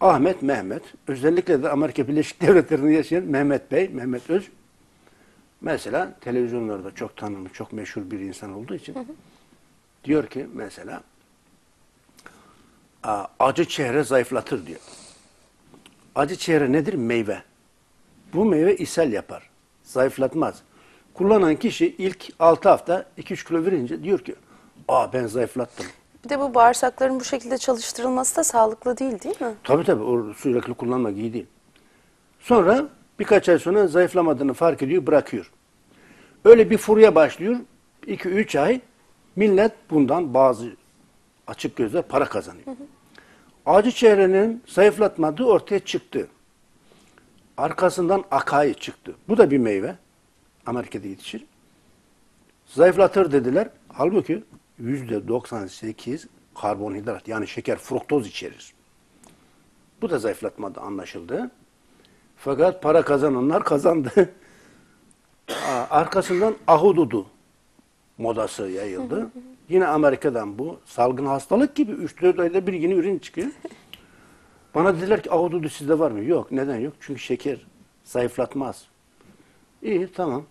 Ahmet, Mehmet, özellikle de Amerika Birleşik Devletleri'nde yaşayan Mehmet Bey, Mehmet Öz, mesela televizyonlarda çok tanınmış, çok meşhur bir insan olduğu için diyor ki mesela acı çehre zayıflatır diyor. Acı çehre nedir? Meyve. Bu meyve ishal yapar, zayıflatmaz. Kullanan kişi ilk 6 hafta 2-3 kilo verince diyor ki ben zayıflattım. Bir de bu bağırsakların bu şekilde çalıştırılması da sağlıklı değil, değil mi? Tabii tabii, o sürekli kullanmak iyi değil. Sonra birkaç ay sonra zayıflamadığını fark ediyor, bırakıyor. Öyle bir furya başlıyor, 2-3 ay millet bundan bazı açık gözle para kazanıyor. Acı çehrenin zayıflatmadığı ortaya çıktı. Arkasından acai çıktı. Bu da bir meyve. Amerika'da yetişir. Zayıflatır dediler. Halbuki %98 karbonhidrat, yani şeker, fruktoz içerir. Bu da zayıflatmadı, anlaşıldı. Fakat para kazananlar kazandı. Arkasından ahududu modası yayıldı. Yine Amerika'dan bu salgın hastalık gibi 3-4 ayda bir yeni ürün çıkıyor. Bana dediler ki ahududu sizde var mı? Yok. Neden yok? Çünkü şeker zayıflatmaz. İyi, tamam.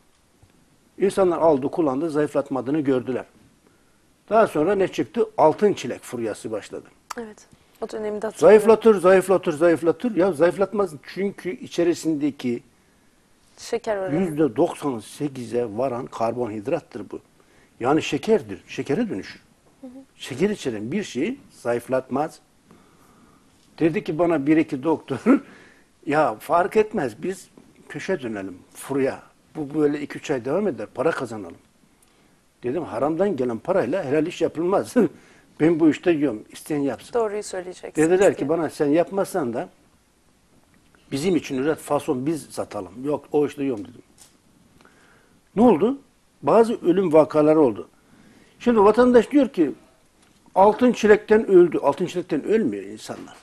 İnsanlar aldı, kullandı, zayıflatmadığını gördüler. Daha sonra ne çıktı? Altın çilek furyası başladı. Evet. O dönemde zayıflatır, zayıflatır, zayıflatır. Ya zayıflatmaz çünkü içerisindeki şeker %98'e varan karbonhidrattır bu. Yani şekerdir. Şekere dönüşür. Şeker içeren bir şey zayıflatmaz. Dedi ki bana bir iki doktor, ya fark etmez, biz köşe dönelim, furya. Bu böyle 2-3 ay devam eder, para kazanalım. Dedim haramdan gelen parayla helal iş yapılmaz. Ben bu işte diyorum, isteyen yapsın. Doğruyu söyleyeceksin. Dediler ki bana, sen yapmazsan da bizim için üret, fason biz satalım. Yok, o işte diyorum dedim. Ne oldu? Bazı ölüm vakaları oldu. Şimdi vatandaş diyor ki altın çilekten öldü. Altın çilekten ölmüyor insanlar.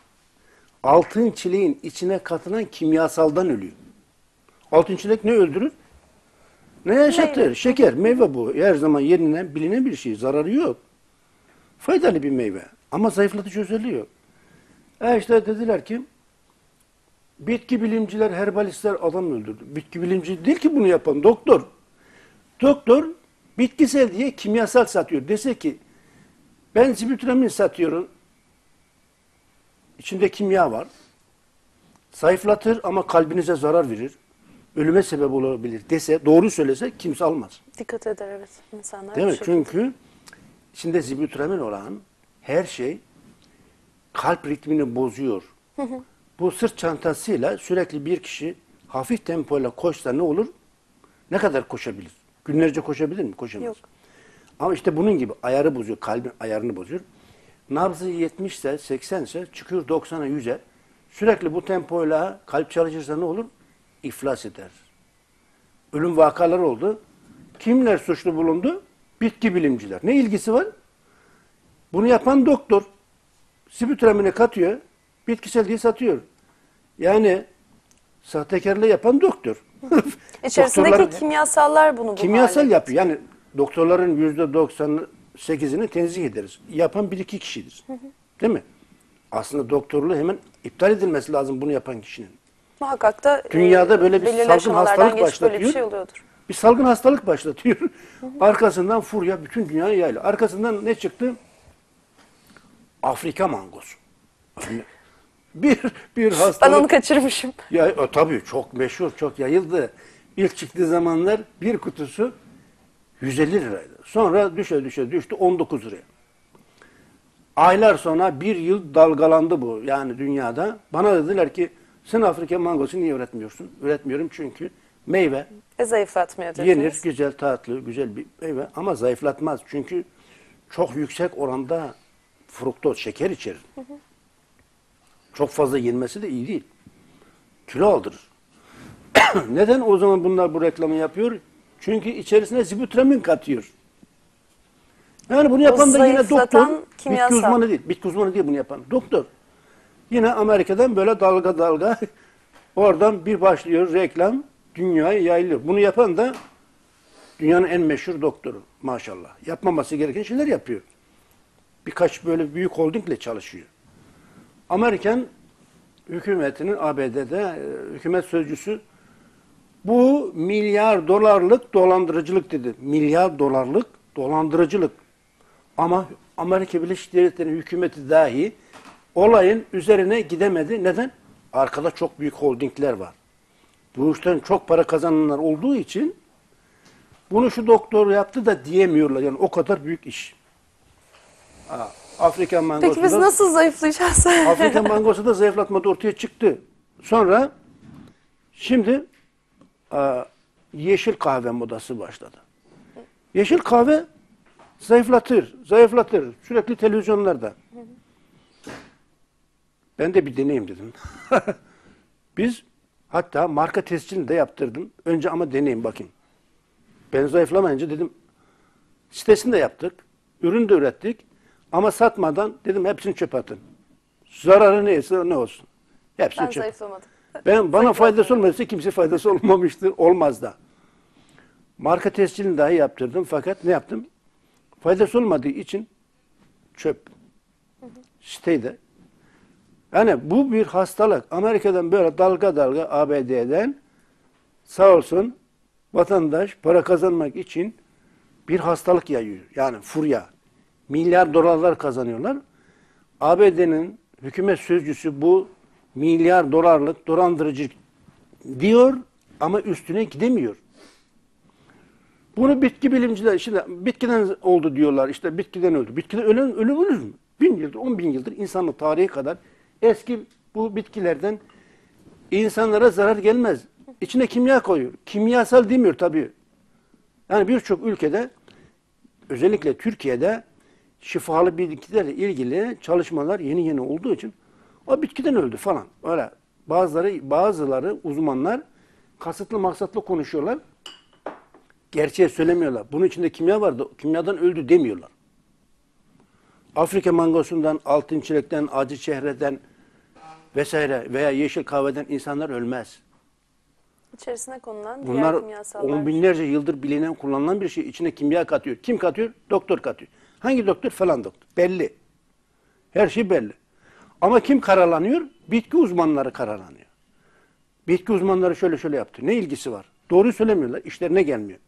Altın çileğin içine katılan kimyasaldan ölüyor. Altın çilek ne öldürür? Ne yaşatır? Meyve. Şeker, meyve bu. Her zaman yenilen, bilinen bir şey. Zararı yok. Faydalı bir meyve. Ama zayıflatıcı özelliği yok. İşte dediler ki bitki bilimciler, herbalistler adam öldürdü. Bitki bilimci değil ki bunu yapan. Doktor. Doktor bitkisel diye kimyasal satıyor. Dese ki ben sibutramine satıyorum. İçinde kimya var. Zayıflatır ama kalbinize zarar verir. Ölüme sebep olabilir dese, doğru söylese kimse almaz. Dikkat eder, evet, insanlar. Değil mi? Çünkü içinde sibutramine olan her şey kalp ritmini bozuyor. Bu sırt çantasıyla sürekli bir kişi hafif tempoyla koşsa ne olur? Ne kadar koşabilir? Günlerce koşabilir mi? Koşamaz. Yok. Ama işte bunun gibi ayarı bozuyor, kalbin ayarını bozuyor. Nabzı 70 ise, 80 ise çıkıyor 90'a, 100'e. Sürekli bu tempoyla kalp çalışırsa ne olur? İflas eder. Ölüm vakaları oldu. Kimler suçlu bulundu? Bitki bilimciler. Ne ilgisi var? Bunu yapan doktor. Sibutramine katıyor. Bitkisel diye satıyor. Yani sahtekarlığı yapan doktor. İçerisindeki kimyasallar bunu kimyasal yapıyor. Yani doktorların %98'ini tenzih ederiz. Yapan 1-2 kişidir. Değil mi? Aslında doktorluğu hemen iptal edilmesi lazım bunu yapan kişinin. Muhakkak da dünyada böyle bir salgın hastalık başlatıyor. Bir şey oluyordur. Bir salgın hastalık başlatıyor. Arkasından furya bütün dünyaya yayılıyor. Arkasından ne çıktı? Afrika mangosu. bir hastalık. Ben onu kaçırmışım. Ya tabii çok meşhur, çok yayıldı. İlk çıktığı zamanlar bir kutusu 150 liraydı. Sonra düştü 19 liraya. Aylar sonra bir yıl dalgalandı bu yani dünyada. Bana dediler ki sen Afrika mangosu niye üretmiyorsun? Üretmiyorum çünkü meyve. Zayıflatmıyor dediniz. Yenir, güzel, tatlı, güzel bir meyve ama zayıflatmaz. Çünkü çok yüksek oranda fruktoz, şeker içerir. Çok fazla yenmesi de iyi değil. Kilo aldırır. Neden o zaman bunlar bu reklamı yapıyor? Çünkü içerisine sibutramine katıyor. Yani bunu yapan da yine doktor, kimyasal. Bitki uzmanı değil. Bitki uzmanı değil bunu yapan. Doktor. Yine Amerika'dan böyle dalga dalga oradan bir başlıyor reklam, dünyaya yayılıyor. Bunu yapan da dünyanın en meşhur doktoru maşallah. Yapmaması gereken şeyler yapıyor. Birkaç böyle büyük holdingle çalışıyor. Amerikan hükümetinin, ABD'de hükümet sözcüsü bu milyar dolarlık dolandırıcılık dedi. Milyar dolarlık dolandırıcılık. Ama Amerika Birleşik Devletleri'nin hükümeti dahi olayın üzerine gidemedi. Neden? Arkada çok büyük holdingler var. Bu işten çok para kazananlar olduğu için bunu şu doktor yaptı da diyemiyorlar. Yani o kadar büyük iş. Afrika Mangosu'da... Peki biz nasıl zayıflayacağız? Afrika Mangosu'da zayıflatmada ortaya çıktı. Sonra şimdi yeşil kahve modası başladı. Yeşil kahve zayıflatır, zayıflatır. Sürekli televizyonlarda. Ben de bir deneyim dedim. Biz hatta marka tescilini de yaptırdım. Önce ama deneyim bakayım. Ben zayıflamayınca dedim, sitesini de yaptık, ürün de ürettik ama satmadan dedim hepsini çöpe atın. Zararı neyse ne olsun. Hepsini ben çöpe. Zayıflamadım. Ben, bana faydası olmadıysa kimse faydası olmamıştır, olmaz da. Marka tescilini dahi yaptırdım fakat ne yaptım? Faydası olmadığı için çöp. Siteyi de. Yani bu bir hastalık. Amerika'dan böyle dalga dalga ABD'den sağ olsun vatandaş para kazanmak için bir hastalık yayıyor. Yani furya. Milyar dolarlar kazanıyorlar. ABD'nin hükümet sözcüsü bu milyar dolarlık dolandırıcı diyor ama üstüne gidemiyor. Bunu bitki bilimciler, şimdi bitkiden oldu diyorlar, işte bitkiden öldü. Bitkiden ölen ölüm olur mu? 1000 yıldır, 10.000 yıldır insanlık tarihi kadar eski bu bitkilerden insanlara zarar gelmez. İçine kimya koyuyor. Kimyasal demiyor tabii. Yani birçok ülkede, özellikle Türkiye'de şifalı bitkilerle ilgili çalışmalar yeni yeni olduğu için o bitkiden öldü falan. Öyle bazıları uzmanlar kasıtlı maksatlı konuşuyorlar. Gerçeği söylemiyorlar. Bunun içinde kimya vardı. Kimyadan öldü demiyorlar. Afrika mangosundan, altın çilekten, acı çehreden vesaire veya yeşil kahveden insanlar ölmez. İçerisine konulan diğer bunlar kimyasallar. Bunlar on binlerce yıldır bilinen, kullanılan bir şey. İçine kimya katıyor. Kim katıyor? Doktor katıyor. Hangi doktor? Falan doktor. Belli. Her şey belli. Ama kim karalanıyor? Bitki uzmanları karalanıyor. Bitki uzmanları şöyle şöyle yaptı. Ne ilgisi var? Doğruyu söylemiyorlar. İşlerine gelmiyor.